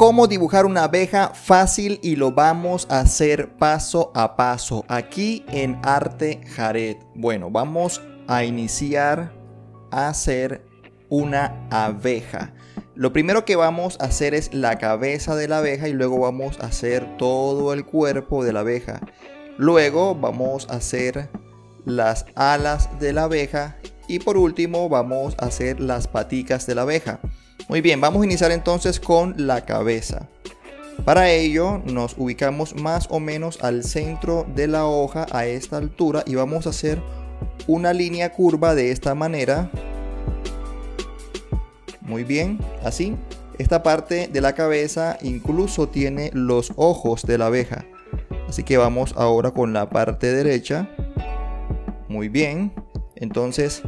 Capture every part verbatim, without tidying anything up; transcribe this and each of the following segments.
cómo dibujar una abeja fácil y lo vamos a hacer paso a paso aquí en Arte Jared. Bueno, vamos a iniciar a hacer una abeja. Lo primero que vamos a hacer es la cabeza de la abeja y luego vamos a hacer todo el cuerpo de la abeja. Luego vamos a hacer las alas de la abeja y por último vamos a hacer las paticas de la abeja. Muy bien, vamos a iniciar entonces con la cabeza. Para ello nos ubicamos más o menos al centro de la hoja a esta altura y vamos a hacer una línea curva de esta manera. Muy bien, así. Esta parte de la cabeza incluso tiene los ojos de la abeja. Así que vamos ahora con la parte derecha. Muy bien, entonces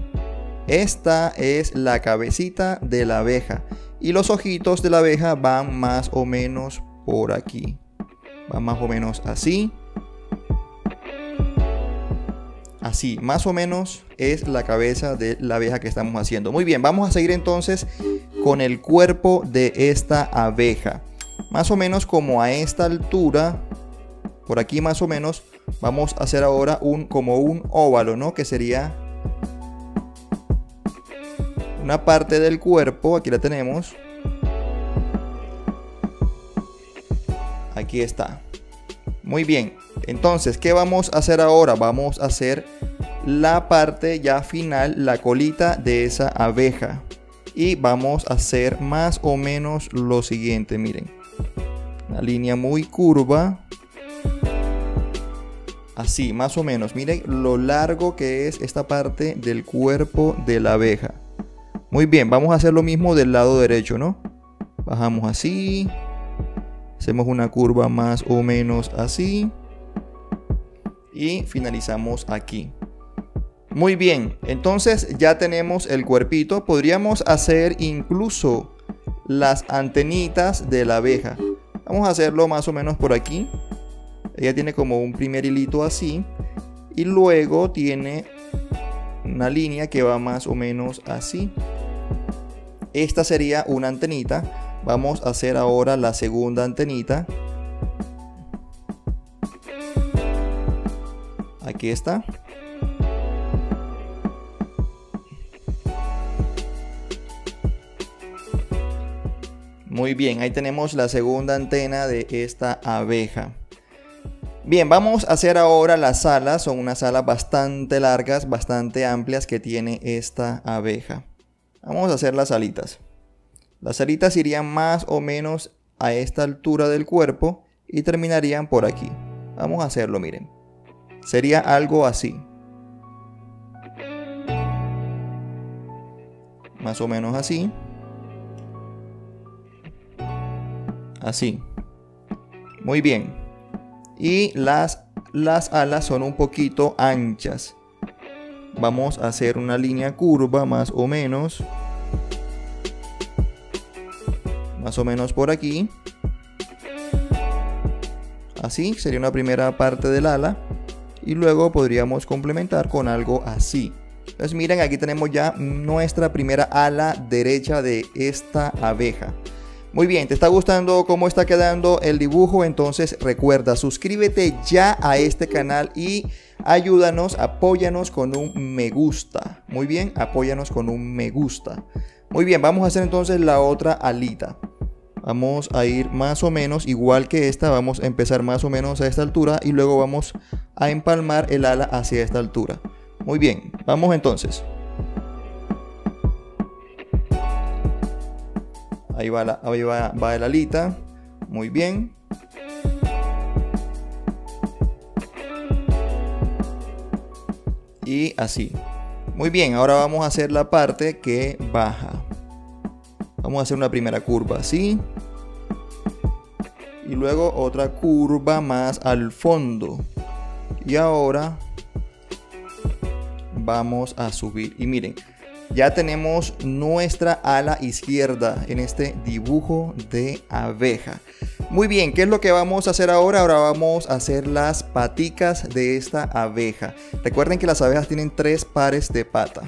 esta es la cabecita de la abeja y los ojitos de la abeja van más o menos por aquí, van más o menos así, así, más o menos es la cabeza de la abeja que estamos haciendo. Muy bien, vamos a seguir entonces con el cuerpo de esta abeja, más o menos como a esta altura, por aquí más o menos. Vamos a hacer ahora un, como un óvalo, ¿no? Que sería una parte del cuerpo, aquí la tenemos. Aquí está. Muy bien, entonces, ¿qué vamos a hacer ahora? Vamos a hacer la parte ya final, la colita de esa abeja. Y vamos a hacer más o menos lo siguiente, miren. Una línea muy curva. Así, más o menos. Miren lo largo que es esta parte del cuerpo de la abeja. Muy bien, vamos a hacer lo mismo del lado derecho, ¿no? Bajamos así. Hacemos una curva más o menos así. Y finalizamos aquí. Muy bien, entonces ya tenemos el cuerpito. Podríamos hacer incluso las antenitas de la abeja. Vamos a hacerlo más o menos por aquí. Ella tiene como un primer hilito así y luego tiene una línea que va más o menos así. Esta sería una antenita. Vamos a hacer ahora la segunda antenita. Aquí está. Muy bien, ahí tenemos la segunda antena de esta abeja. Bien, vamos a hacer ahora las alas, son unas alas bastante largas, bastante amplias que tiene esta abeja. Vamos a hacer las alitas. Las alitas irían más o menos a esta altura del cuerpo y terminarían por aquí. Vamos a hacerlo, miren. Sería algo así. Más o menos así. Así. Muy bien. Y las, las alas son un poquito anchas. Vamos a hacer una línea curva más o menos. Más o menos por aquí. Así sería una primera parte del ala. Y luego podríamos complementar con algo así. Entonces miren, aquí tenemos ya nuestra primera ala derecha de esta abeja. Muy bien, ¿te está gustando cómo está quedando el dibujo? Entonces recuerda, suscríbete ya a este canal y ayúdanos, apóyanos con un me gusta. Muy bien, apóyanos con un me gusta. Muy bien, vamos a hacer entonces la otra alita. Vamos a ir más o menos igual que esta, vamos a empezar más o menos a esta altura y luego vamos a empalmar el ala hacia esta altura. Muy bien, vamos entonces. Ahí va la, ahí va, va la alita. Muy bien. Y así. Muy bien, ahora vamos a hacer la parte que baja. Vamos a hacer una primera curva así. Y luego otra curva más al fondo. Y ahora vamos a subir. Y miren. Ya tenemos nuestra ala izquierda en este dibujo de abeja. Muy bien, ¿qué es lo que vamos a hacer ahora? Ahora vamos a hacer las paticas de esta abeja. Recuerden que las abejas tienen tres pares de pata.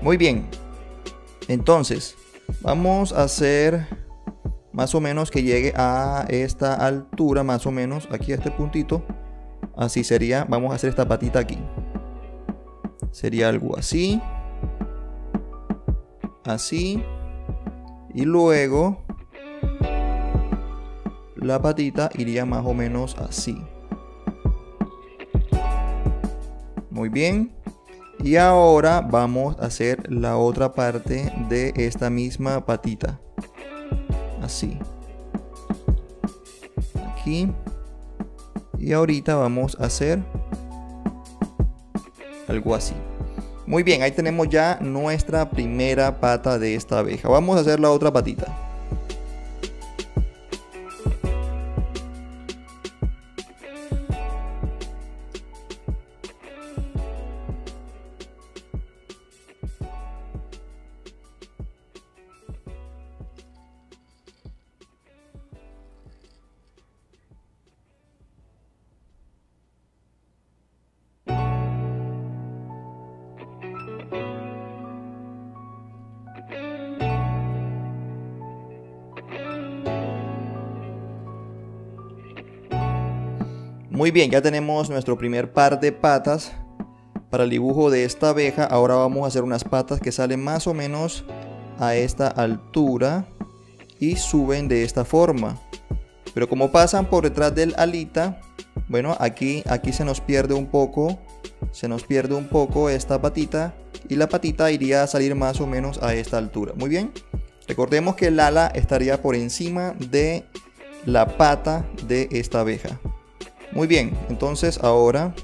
Muy bien, entonces vamos a hacer más o menos que llegue a esta altura, más o menos aquí a este puntito. Así sería, vamos a hacer esta patita aquí. Sería algo así. Así. Y luego la patita iría más o menos así. Muy bien. Y ahora vamos a hacer la otra parte de esta misma patita. Así. Aquí. Y ahorita vamos a hacer algo así. Muy bien, ahí tenemos ya nuestra primera pata de esta abeja. Vamos a hacer la otra patita. Muy bien, ya tenemos nuestro primer par de patas para el dibujo de esta abeja. Ahora vamos a hacer unas patas que salen más o menos a esta altura y suben de esta forma. Pero como pasan por detrás del alita, bueno, aquí, aquí se nos pierde un poco, se nos pierde un poco esta patita y la patita iría a salir más o menos a esta altura. Muy bien, recordemos que el ala estaría por encima de la pata de esta abeja. Muy bien, entonces ahora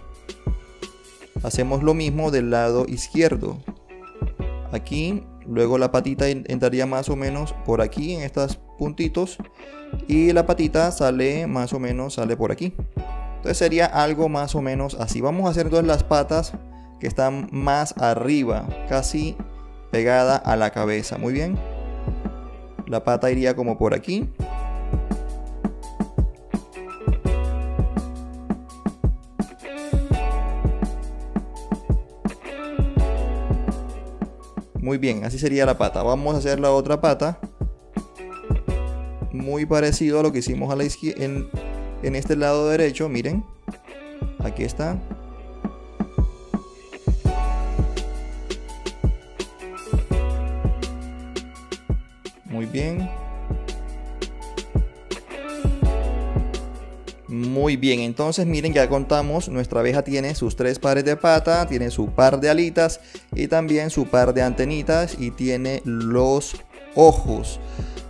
hacemos lo mismo del lado izquierdo. Aquí, luego la patita entraría más o menos por aquí, en estos puntitos. Y la patita sale más o menos, sale por aquí. Entonces sería algo más o menos así. Vamos a hacer entonces las patas que están más arriba, casi pegada a la cabeza. Muy bien. La pata iría como por aquí. Muy bien, así sería la pata. Vamos a hacer la otra pata. Muy parecido a lo que hicimos a la izquierda, en, en este lado derecho, miren. Aquí está. Muy bien. Muy bien, entonces miren, ya contamos, nuestra abeja tiene sus tres pares de pata, tiene su par de alitas y también su par de antenitas y tiene los ojos.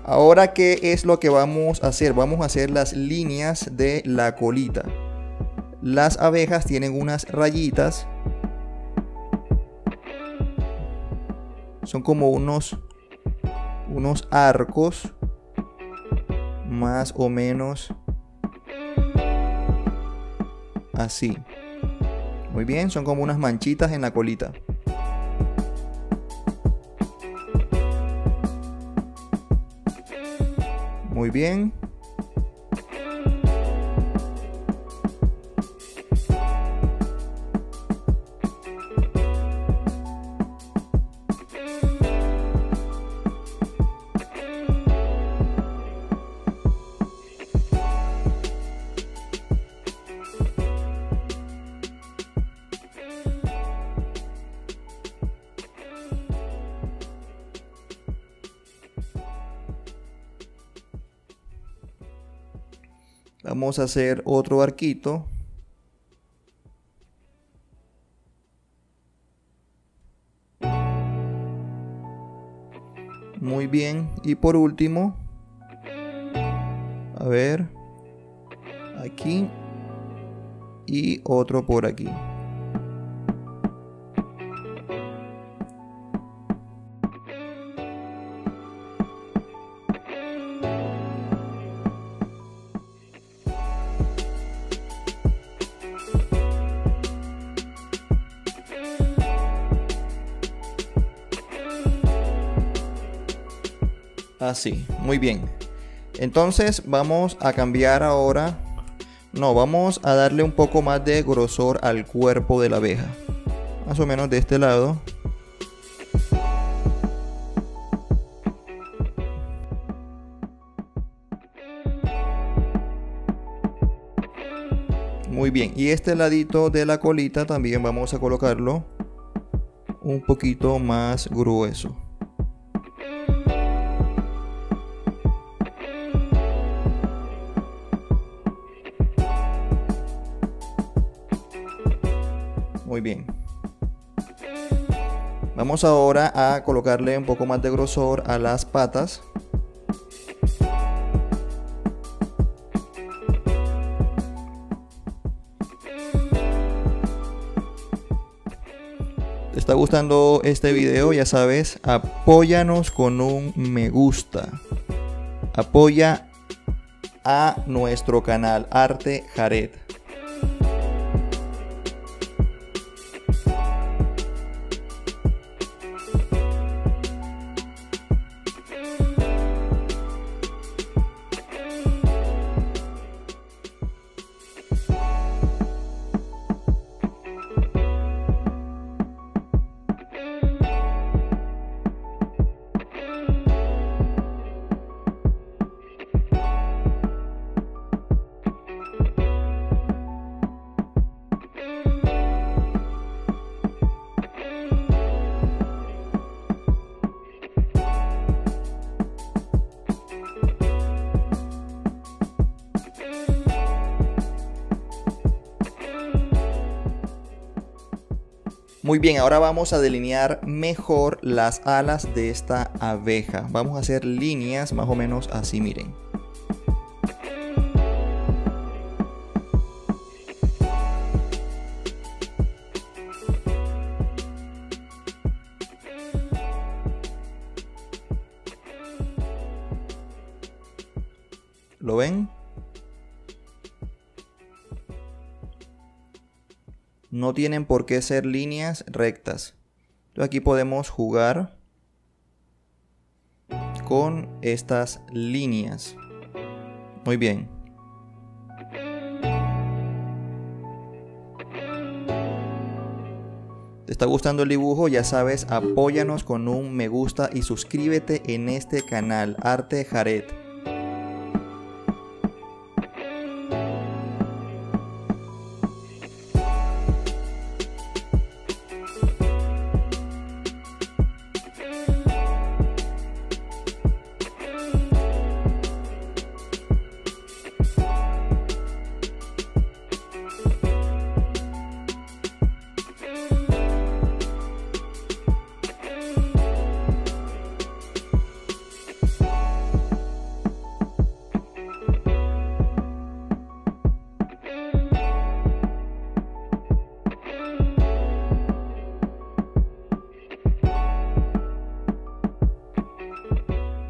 Ahora, ¿qué es lo que vamos a hacer? Vamos a hacer las líneas de la colita. Las abejas tienen unas rayitas. Son como unos, unos arcos, más o menos así. Muy bien, son como unas manchitas en la colita. Muy bien. Vamos a hacer otro arquito. Muy bien. Y por último, a ver, aquí y otro por aquí. Así, muy bien. Entonces vamos a cambiar ahora. No, vamos a darle un poco más de grosor al cuerpo de la abeja. Más o menos de este lado. muy bien. Y este ladito de la colita también vamos a colocarlo un poquito más grueso. Muy bien. Vamos ahora a colocarle un poco más de grosor a las patas. ¿Te está gustando este video? Ya sabes, apóyanos con un me gusta. Apoya a nuestro canal Arte Jared. Muy bien, ahora vamos a delinear mejor las alas de esta abeja. Vamos a hacer líneas más o menos así, miren. ¿Lo ven? No tienen por qué ser líneas rectas. Entonces aquí podemos jugar con estas líneas. Muy bien. ¿Te está gustando el dibujo? Ya sabes, apóyanos con un me gusta y suscríbete en este canal, Arte Jared.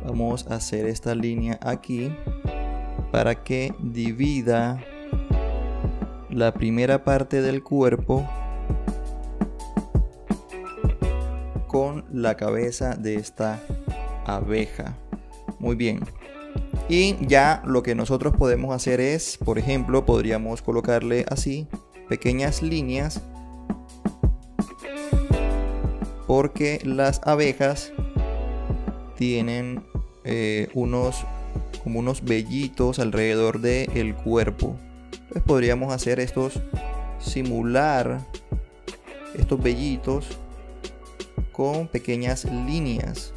Vamos a hacer esta línea aquí para que divida la primera parte del cuerpo con la cabeza de esta abeja. Muy bien. Y ya lo que nosotros podemos hacer es, por ejemplo, podríamos colocarle así pequeñas líneas, porque las abejas tienen Eh, unos como unos vellitos alrededor del cuerpo. Entonces podríamos hacer estos, simular estos vellitos con pequeñas líneas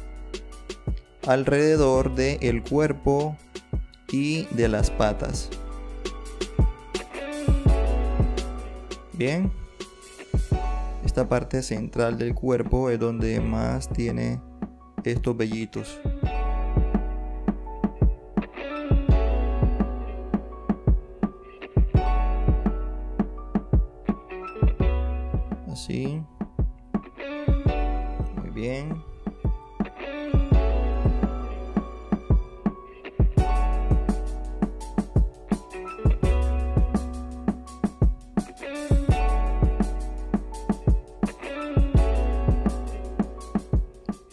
alrededor del cuerpo y de las patas. Bien, esta parte central del cuerpo es donde más tiene estos vellitos. Así. Muy bien.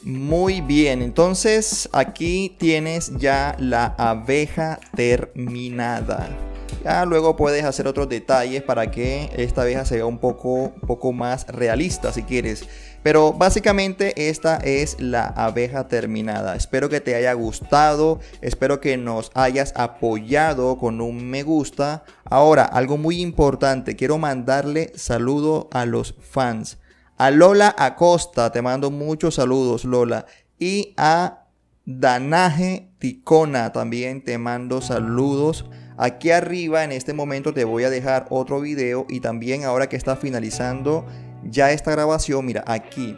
Muy bien, entonces aquí tienes ya la abeja terminada. Ya luego puedes hacer otros detalles para que esta abeja se vea un poco, poco más realista si quieres. Pero básicamente esta es la abeja terminada. Espero que te haya gustado, espero que nos hayas apoyado con un me gusta. Ahora, algo muy importante, quiero mandarle saludo a los fans. A Lola Acosta, te mando muchos saludos, Lola. Y a Danaje Ticona, también te mando saludos. Aquí arriba en este momento te voy a dejar otro video, y también ahora que está finalizando ya esta grabación, mira, aquí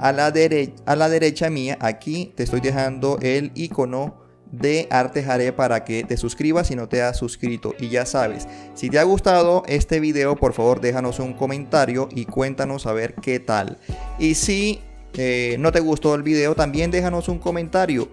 a la, dere a la derecha mía, aquí te estoy dejando el icono de Arte Jared para que te suscribas si no te has suscrito. Y ya sabes, si te ha gustado este video, por favor déjanos un comentario y cuéntanos a ver qué tal. Y si eh, no te gustó el video, también déjanos un comentario.